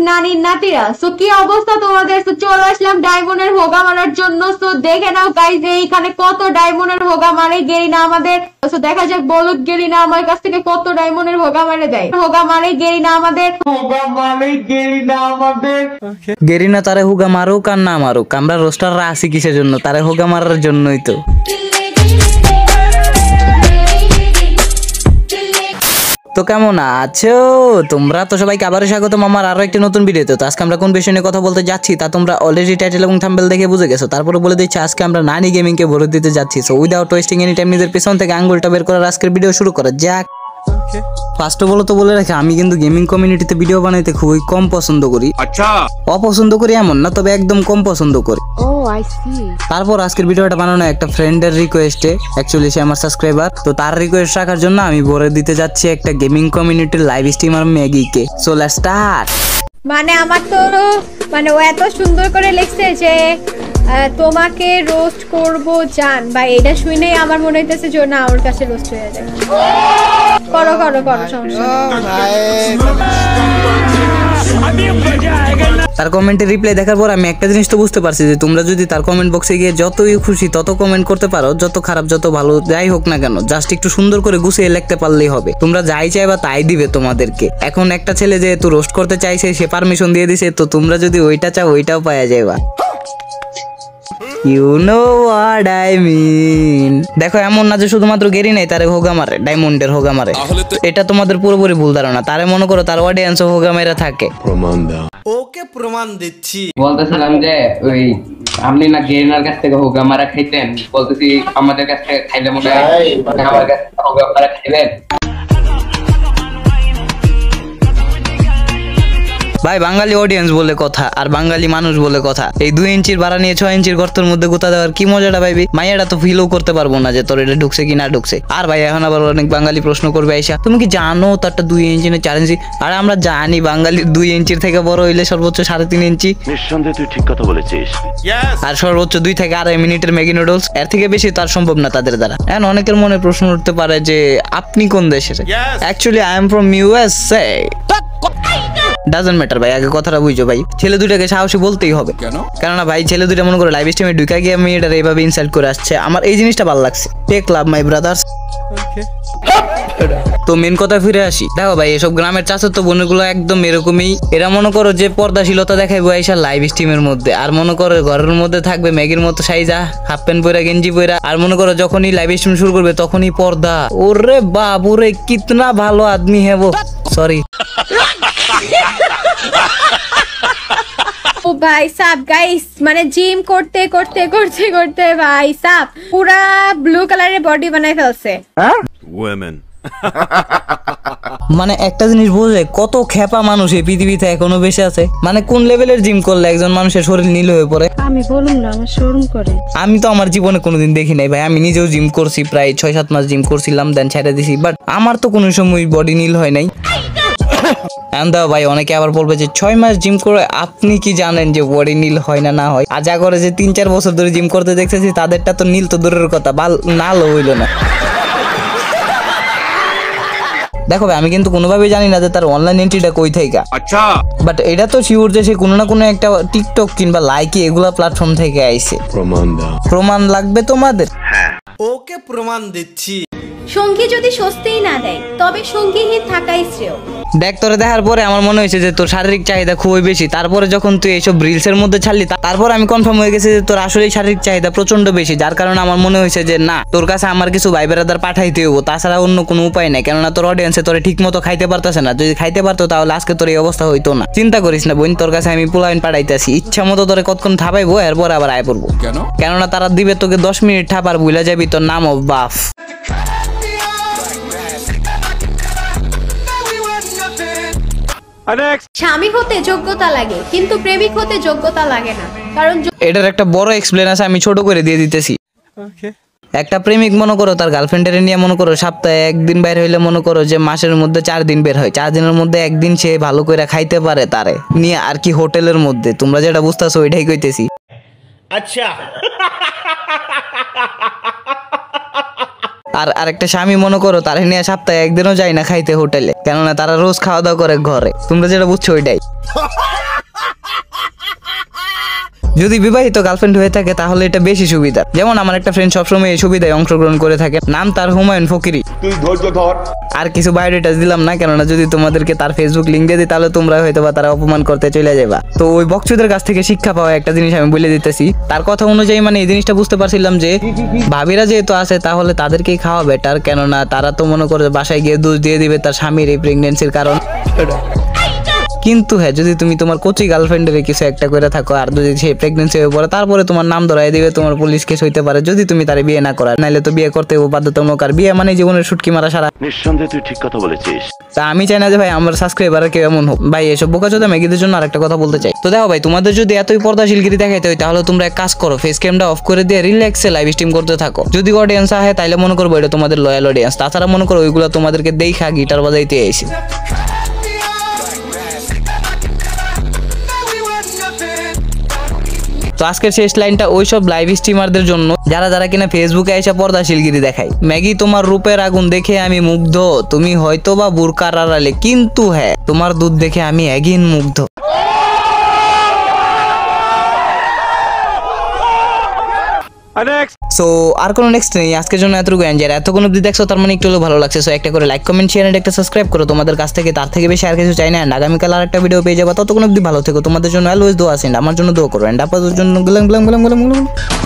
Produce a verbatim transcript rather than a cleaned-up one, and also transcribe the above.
नानी नातिरा सो की अवस्था तुम्हारे सो चले आसलम डायमंडर होगा मारार जन्य सो देखे नाओ गाइस एइखाने कत डायमंडर होगा मारे गेरिना आमादेर सो देखा जाक बोलुक गेरिना आमार काछ थेके कत डायमंडर होगा मारे देय होगा मारे गेरिना आमादेर होगा मारे गेरिना आमादेर गेरिना तारे होगा मारुक आर ना मारुक आमरा रोस्टाररा आछि किसेर जन्य तारे होगा मारार जन्यই তো। तो केमन आछो तोमरा तो सबाइके आबारो स्वागतम आमार आरो एकटी नतुन भिडियोते। तो आजके आमरा कोन विषय निये कथा बोलते जाच्छी ता तोमरा अलरेडी टाइटल एबं थाम्बनेल देखे बुझे गेछो। तारपरे बोले दिच्छी आजके आमरा नानी गेमिंग के भोट दिते जाच्छी। So without wasting any time निजेर पेछन थेके आंगुलटा बेर करे आजकेर भिडियो शुरू करा जाक। फार्स्ट ऑफ ऑल तो बोले रखी आमी किन्तु गेमिंग कम्युनिटीते भिडियो बनाइते खूबই कम पसंद करी। अच्छा अपसंद करी এমন না, তবে একদম কম পছন্দ করি। Oh I see. তারপর আজকের ভিডিওটা বানানো একটা ফ্রেন্ডের রিকোয়েস্টে, অ্যাকচুয়ালি সে আমার সাবস্ক্রাইবার, তো তার রিকোয়েস্ট রাখার জন্য আমি বলে দিতে যাচ্ছি একটা গেমিং কমিউনিটির লাইভ স্ট্রিমার ম্যাগিকে। So let's start. মানে আমার তো মানে ও এত সুন্দর করে লিখছে যে তোমাকে রোস্ট করব জান ভাই, এটা শুনেই আমার মনে হইতেছে যে না ওর কাছে রোস্ট হয়ে যায়। করো করো করো সমস্যা ভাই, আমি মজা আएगा না। তার কমেন্টে রিপ্লাই দেখার পর আমি একটা জিনিস তো বুঝতে পারছি যে তোমরা যদি তার কমেন্ট বক্সে গিয়ে যতই খুশি তত কমেন্ট করতে পারো, যত খারাপ যত ভালো যাই হোক না কেন, জাস্ট একটু সুন্দর করে গুছিয়ে লিখতে পারলেই হবে। তোমরা যাই চাইবা তাই দিবে তোমাদেরকে। এখন একটা ছেলে যে তো রোস্ট করতে চাইছে সে পারমিশন দিয়ে দিয়েছে, তো তোমরা যদি ওইটা চাও ওইটাও পাওয়া যায়বা। You know what I mean. দেখো এমন না যে শুধুমাত্র গেরি নাই তারে হোগা মারে, ডায়মন্ডের হোগা মারে, এটা তোমাদের পুরোপুরি ভুল ধারণা। তারে মনে করো তার অডিয়েন্স হোগা মেরা থাকে। প্রমাণ দাও। ওকে প্রমাণ দিচ্ছি। বলতেছিলাম যে ওই আপনি না গেরিনার কাছ থেকে হোগা মারা খাইতেন, বলতেছি আমাদের কাছ থেকে খাইলে মনে হয় আমার কাছ থেকে হোগা মারা খাইবেন। ভাই বাঙালি অডিয়েন্স বলে কথা আর বাঙালি মানুষ বলে কথা, এই দুই ইঞ্চির ভাড়া নিয়ে ছয় ইঞ্চির গর্তের মধ্যে গোতা দেওয়ার কি মজাটা ভাইবি। মাইয়াটা তো ফিলও করতে পারবো না যে তোর এটা ঢুকছে কি না ঢুকছে। আর ভাই এখন আবার অনেক বাঙালি প্রশ্ন করবে আইসা তুমি কি জানো তারটা দুই ইঞ্চি না চার ইঞ্চি। আর আমরা জানি বাঙালি দুই ইঞ্চির থেকে বড় হইলে সর্বোচ্চ সাড়ে তিন ইঞ্চি। নিঃসন্দেহে তুই ঠিক কথা বলেছিস। আর সর্বোচ্চ দুই থেকে আড়াই মিনিটের ম্যাগি নুডলস, এর থেকে বেশি তার সম্ভব না তাদের দ্বারা। এখন অনেকের মনে প্রশ্ন উঠতে পারে যে আপনি কোন দেশের। Actually I am from USA. Doesn't matter ভাই, আগে কথাটা বুঝো ভাই। ছেলে দুইটাকে সাহসী বলতেই হবে কেন, কেননা ভাই ছেলে দুইটা মনে করে লাইভ স্ট্রিমে ঢুকা গিয়ে আমি এটা এইভাবে ইনসাল্ট করে আসছে, আমার এই জিনিসটা ভালো লাগছে। Take love my brothers. তো মেন কথা ফিরে আসি। দেখো ভাই এসব গ্রামের চাচাতো বোনগুলো একদম এরকমই, এরা মনে করো যে পর্দাশীলতা দেখাইবো আইসা লাইভ স্ট্রিমের মধ্যে, আর মনে করো ঘরের মধ্যে থাকবে ম্যাগির মতো সাইজা হাফ প্যান্ট পরা গেঞ্জি পরা, আর মনে করো যখনই লাইভ স্ট্রিম শুরু করবে তখনই পর্দা। ওরে বাবুরে কিতনা ভালো আদমি হ্যাঁ বো, সরি। ओ भाई साहब गाइस मैंने जिम करते करते करते करते भाई साहब पूरा ब्लू कलर बॉडी बनाई फेलसे। वुमेन মানে একটা জিনিস বোঝে কত খেপা মানুষ এই পৃথিবীতে এখনো বেঁচে আছে, মানে কোন লেভেলের জিম করলে একজন মানুষের শরীর নীল হয়ে পড়ে। আমি বলুম না আমার শরম করে, আমি তো আমার জীবনে কোনোদিন দেখি নাই ভাই। আমি নিজেও জিম করছি, প্রায় ছয় সাত মাস জিম করছিলাম, দেন ছেড়ে দিছি, বাট আমার তো কোনো সময় বডি নীল হয় নাই। এন্ড ভাই অনেকে আবার বলবে যে ছয় মাস জিম করে আপনি কি জানেন যে বডি নীল হয় না না হয়। আর যা করে যে তিন চার বছর ধরে জিম করতে দেখতেছি তাদেরটা তো নীল তো দূরের কথা নাল হইল না। দেখো ভাই আমি কিন্তু কোনোভাবেই জানি না যে তার অনলাইন এন্ট্রিটা কই থেকে, আচ্ছা বাট এটা তো শিওর যে সে কোনো না কোনো একটা টিকটক কিংবা লাইকি এগুলা প্ল্যাটফর্ম থেকে আইছে। প্রমাণ দাও। প্রমাণ লাগবে তোমাদের। ওকে প্রমাণ দিচ্ছি। সঙ্গী যদি সস্তেই না দেয় তবে সঙ্গীহীন থাকাই শ্রেয়। দেখ তোরে দেখার পরে আমার মনে হয়েছে যে তোর শারীরিক চাহিদা খুবই বেশি, তারপরে যখন তুই এইসব রিলসের মধ্যে ছাড়লি তারপর আমি কনফার্ম হয়ে গেছি যে তোর আসলেই শারীরিক চাহিদা প্রচন্ড বেশি, যার কারণে আমার মনে হয়েছে যে না তোর কাছে আমার কিছু ভাই ব্রাদার পাঠাইতে হবো, তাছাড়া অন্য কোনো উপায় নাই, কেননা তোর অডিয়েন্সে তোরে ঠিক মতো খাইতে পারতেছে না। যদি খাইতে পারতো তাহলে আজকে তোর এই অবস্থা হইতো না। চিন্তা করিস না বোন, তোর কাছে আমি পোলাইন পাঠাইতেছি, ইচ্ছা মতো তোরে কতক্ষণ থাপাইবো এরপর আবার আয় পড়বো, কেননা তারা দিবে তোকে দশ মিনিট থাপার ভুলে যাবি তোর নাম অফ বাফ। স্বামী হতে যোগ্যতা লাগে কিন্তু প্রেমিক হতে যোগ্যতা লাগে না, কারণ এটার একটা বড় এক্সপ্লেনেশন আমি ছোট করে দিয়ে দিতেছি। একটা প্রেমিক মনে করো তার গার্লফ্রেন্ডের নিয়ে মনে করো সপ্তাহে একদিন বাইরে হইলে মনে করো যে মাসের মধ্যে চার দিন বের হয়, চার দিনের মধ্যে একদিন সে ভালো করে খাইতে পারে তারে নিয়ে আর কি হোটেলের মধ্যে, তোমরা যেটা বুঝতেছো ওইটাই কইতেছি। আচ্ছা আর আরেকটা স্বামী মনে করো তারা নিয়ে সপ্তাহে একদিনও যায় না খাইতে হোটেলে, কেননা তারা রোজ খাওয়া দাওয়া করে ঘরে। তোমরা যেটা বুঝছো ওইটাই। যদি বিবাহিত গার্লফ্রেন্ড হয়ে থাকে তাহলে এটা বেশি সুবিধা। যেমন আমার একটা ফ্রেন্ড সবসময় এই সুবিধায় অংশগ্রহণ করে থাকে, নাম তার হুমায়ুন ফকিরি। তুই ধৈর্য ধর। আর কিছু বায়োডাটা দিলাম না, কেননা যদি তোমাদেরকে তার ফেসবুক লিঙ্ক দিয়ে দিই তাহলে তোমরা হয়তো বা তারা অপমান করতে চলে যাবা। তো ওই বকচুদের কাছ থেকে শিক্ষা পাওয়া একটা জিনিস আমি বলে দিতেছি। তার কথা অনুযায়ী মানে এই জিনিসটা বুঝতে পারছিলাম যে ভাবিরা যেহেতু আছে তাহলে তাদেরকেই খাওয়া বেটার, কেননা তারা তো মনে করে বাসায় গিয়ে দোষ দিয়ে দিবে তার স্বামীর এই প্রেগনেন্সির কারণ। কিন্তু হ্যাঁ, যদি তুমি তোমার কোচি গার্লফ্রেন্ডের কিছু একটা করে থাকো আর যদি সে প্রেগনেন্সি হয়ে পড়ে তারপরে তোমার নাম ধরাই দিবে, তোমার পুলিশ কেস হইতে পারে যদি তুমি তারে বিয়ে না করার, নাহলে তো বিয়ে করতে বাধ্যতামূলক। আর বিয়ে মানে জীবনের শুটকি মারা সারা। নিঃসন্দেহে তুই ঠিক কথা বলেছিস। তা আমি চাই না যে ভাই আমার সাবস্ক্রাইবার কেউ এমন হোক। ভাই এসব বোকাচোদা মেয়েদের জন্য আরেকটা কথা বলতে চাই। তো দেখো ভাই, তোমাদের যদি এতই পর্দাশীলগিরি দেখাইতে হয় তাহলে তোমরা এক কাজ করো, ফেস ক্যামটা অফ করে দিয়ে রিল্যাক্সে লাইভ স্ট্রিম করতে থাকো। যদি অডিয়েন্স আহে তাহলে মনে করবো এটা তোমাদের লয়াল অডিয়েন্স, তাছাড়া মনে করো ওইগুলো তোমাদেরকে দেখা গিটার বাজাইতে এসে। তো আজকের শেষ লাইনটা ওইসব লাইভ স্ট্রিমারদের জন্য যারা যারা কিনা ফেসবুকে এসে পর্দাশীলগিরি দেখায়। ম্যাগি তোমার রূপের আগুন দেখে আমি মুগ্ধ, তুমি হয়তো বা বুরকার আড়ালে, কিন্তু হ্যাঁ তোমার দুধ দেখে আমি এগিন মুগ্ধ। সো আর কোনো নেক্সট নেই, আজকের জন্য এতটুকু। যারা এতক্ষণ অবধি দেখছো তার মানে একটু হলেও ভালো লাগছে। সো একটা করে লাইক কমেন্ট শেয়ার এন্ড একটা সাবস্ক্রাইব করো, তোমাদের কাছ থেকে তার থেকে বেশি আর কিছু চাই না। এন্ড আগামীকাল আর একটা ভিডিও পেয়ে যাবা, ততক্ষণ অবধি ভালো থেকো। তোমাদের জন্য অলওয়েজ দোয়া আছে, আমার জন্য দোয়া করো। এন্ড আপাতত জন্য গুলাম গুলাম গুলাম গুলাম গুলাম।